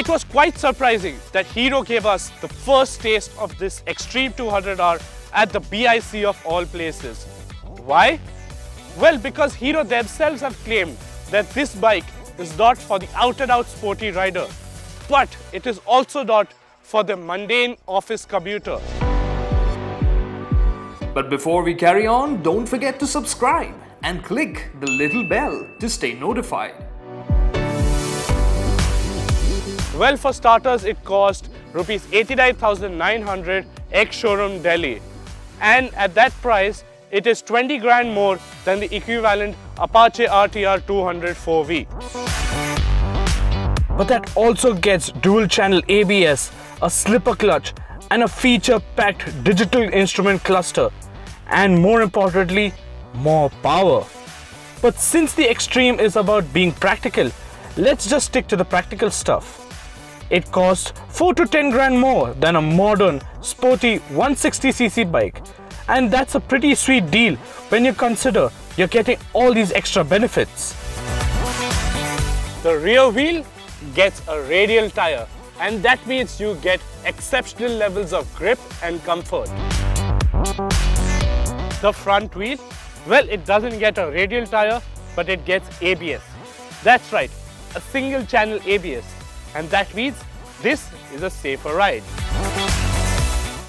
It was quite surprising that Hero gave us the first taste of this Xtreme 200R at the BIC of all places. Why? Well, because Hero themselves have claimed that this bike is not for the out-and-out sporty rider, but it is also not for the mundane office commuter. But before we carry on, don't forget to subscribe and click the little bell to stay notified. Well, for starters, it cost rupees 89,900 ex-showroom Delhi, and at that price, it is 20 grand more than the equivalent Apache RTR 200 4V. But that also gets dual-channel ABS, a slipper clutch, and a feature-packed digital instrument cluster, and more importantly, more power. But since the Xtreme is about being practical, let's just stick to the practical stuff. It costs 4 to 10 grand more than a modern, sporty 160cc bike. And that's a pretty sweet deal when you consider you're getting all these extra benefits. The rear wheel gets a radial tire, and that means you get exceptional levels of grip and comfort. The front wheel, well, it doesn't get a radial tire, but it gets ABS. That's right, a single channel ABS. And that means this is a safer ride.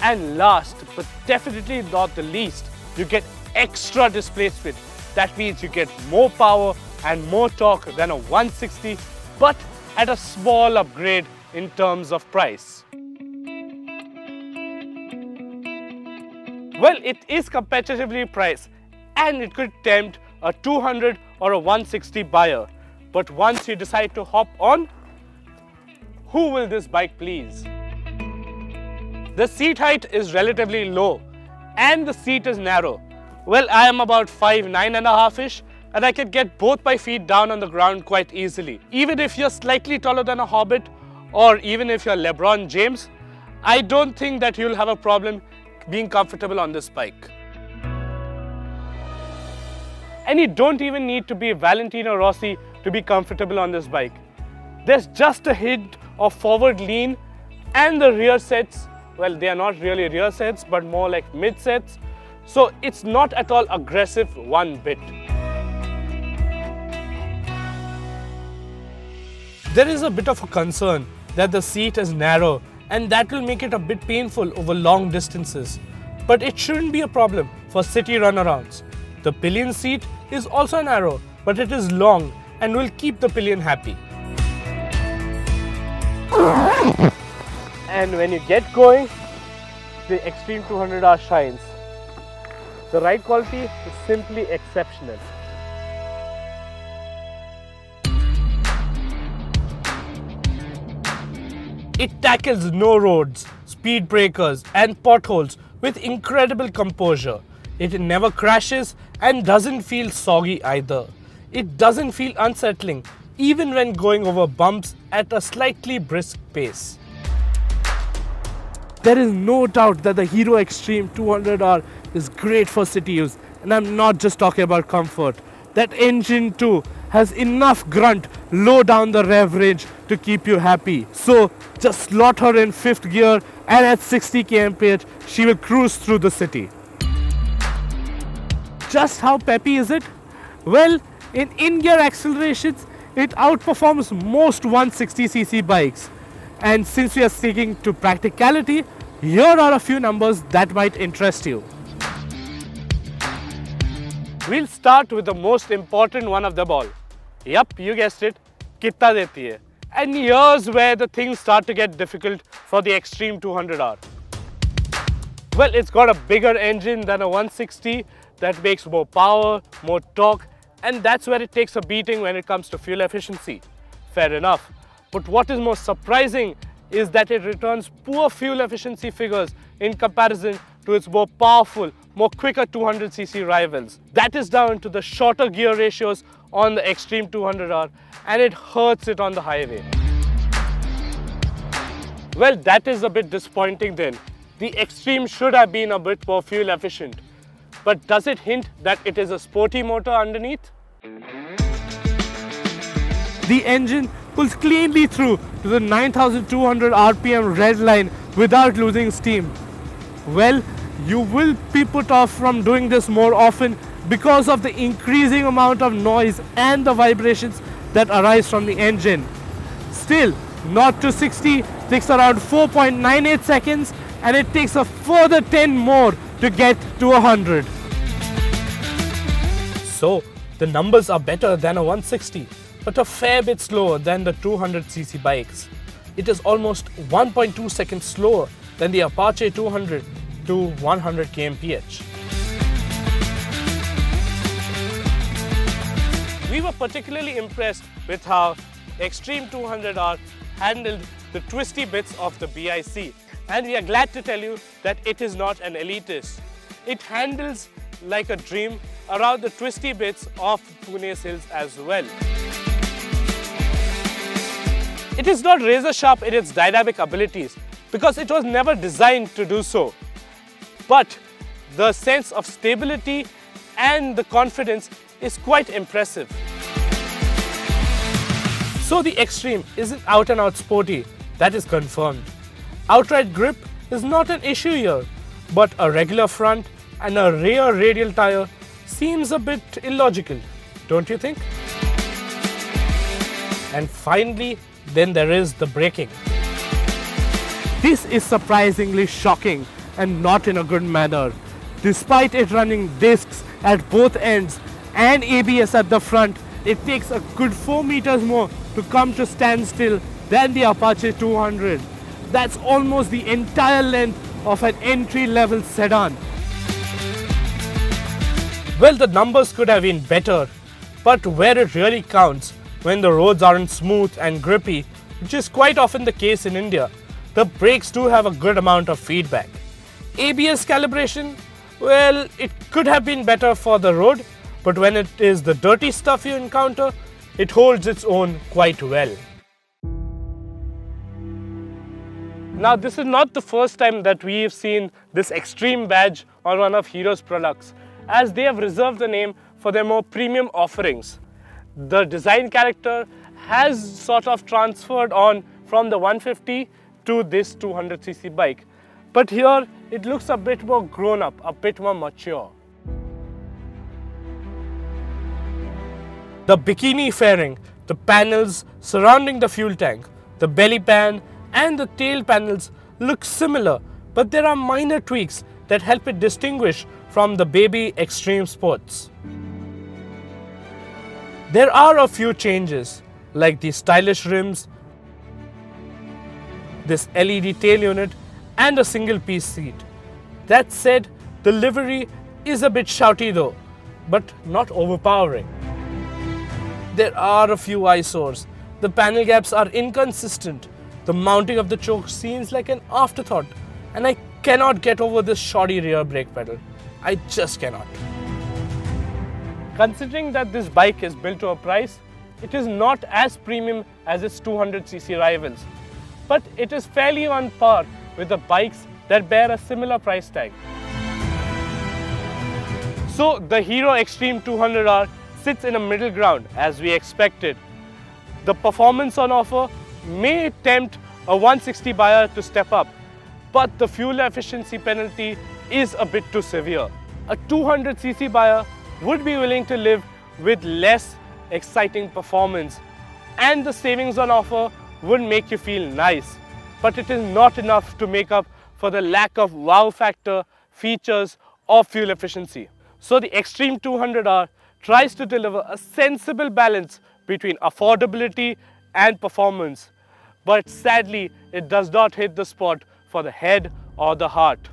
And last, but definitely not the least, you get extra displacement. That means you get more power and more torque than a 160, but at a small upgrade in terms of price. Well, it is competitively priced, and it could tempt a 200 or a 160 buyer. But once you decide to hop on, who will this bike please? The seat height is relatively low and the seat is narrow. Well, I am about 5'9.5" and I can get both my feet down on the ground quite easily. Even if you're slightly taller than a hobbit, or even if you're LeBron James, I don't think that you'll have a problem being comfortable on this bike. And you don't even need to be Valentino Rossi to be comfortable on this bike. There's just a hint of forward lean, and the rear sets, well, they are not really rear sets, but more like mid sets. So it's not at all aggressive one bit. There is a bit of a concern that the seat is narrow, and that will make it a bit painful over long distances. But it shouldn't be a problem for city runarounds. The pillion seat is also narrow, but it is long and will keep the pillion happy. And when you get going, the Xtreme 200R shines. The ride quality is simply exceptional. It tackles no roads, speed breakers and potholes with incredible composure. It never crashes and doesn't feel soggy either. It doesn't feel unsettling even when going over bumps at a slightly brisk pace. There is no doubt that the Hero Xtreme 200R is great for city use, and I'm not just talking about comfort. That engine too has enough grunt low down the rev range to keep you happy. So just slot her in 5th gear, and at 60 kmph she will cruise through the city. Just how peppy is it? Well, in in-gear accelerations it outperforms most 160cc bikes. And since we are sticking to practicality, here are a few numbers that might interest you. We'll start with the most important one of them all. Yup, you guessed it, kitna deti hai. And here's where the things start to get difficult for the Xtreme 200R. Well, it's got a bigger engine than a 160 that makes more power, more torque, and that's where it takes a beating when it comes to fuel efficiency. Fair enough. But what is most surprising is that it returns poor fuel efficiency figures in comparison to its more powerful, more quicker 200cc rivals. That is down to the shorter gear ratios on the Xtreme 200R, and it hurts it on the highway. Well, that is a bit disappointing then. The Xtreme should have been a bit more fuel efficient. But does it hint that it is a sporty motor underneath? The engine pulls cleanly through to the 9,200 RPM red line without losing steam. Well, you will be put off from doing this more often because of the increasing amount of noise and the vibrations that arise from the engine. Still, not to 60 takes around 4.98 seconds, and it takes a further 10 more to get to 100. So, the numbers are better than a 160, but a fair bit slower than the 200cc bikes. It is almost 1.2 seconds slower than the Apache 200 to 100 kmph. We were particularly impressed with how Xtreme 200R handled the twisty bits of the BIC, and we are glad to tell you that it is not an elitist. It handles like a dream around the twisty bits of Pune's hills as well. It is not razor sharp in its dynamic abilities because it was never designed to do so, but the sense of stability and the confidence is quite impressive. So the Xtreme isn't out and out sporty, that is confirmed. Outright grip is not an issue here, but a regular front and a rear radial tyre seems a bit illogical, don't you think? And finally, then there is the braking. This is surprisingly shocking and not in a good manner. Despite it running discs at both ends and ABS at the front, it takes a good 4 meters more to come to standstill than the Apache 200. That's almost the entire length of an entry-level sedan. Well, the numbers could have been better, but where it really counts, when the roads aren't smooth and grippy, which is quite often the case in India, the brakes do have a good amount of feedback. ABS calibration, well, it could have been better for the road, but when it is the dirty stuff you encounter, it holds its own quite well. Now, this is not the first time that we've seen this Xtreme badge on one of Hero's products, as they have reserved the name for their more premium offerings. The design character has sort of transferred on from the 150 to this 200cc bike, but here it looks a bit more grown up, a bit more mature. The bikini fairing, the panels surrounding the fuel tank, the belly pan and the tail panels look similar, but there are minor tweaks that help it distinguish from the baby Xtreme Sports. There are a few changes, like the stylish rims, this LED tail unit and a single piece seat. That said, the livery is a bit shouty though, but not overpowering. There are a few eyesores, the panel gaps are inconsistent, the mounting of the choke seems like an afterthought, and I cannot get over this shoddy rear brake pedal. I just cannot. Considering that this bike is built to a price, it is not as premium as its 200cc rivals, but it is fairly on par with the bikes that bear a similar price tag. So the Hero Xtreme 200R sits in a middle ground as we expected. The performance on offer may tempt a 160 buyer to step up, but the fuel efficiency penalty is a bit too severe. A 200cc buyer would be willing to live with less exciting performance, and the savings on offer would make you feel nice, but it is not enough to make up for the lack of wow factor, features or fuel efficiency. So the Xtreme 200R tries to deliver a sensible balance between affordability and performance, but sadly it does not hit the spot for the head or the heart.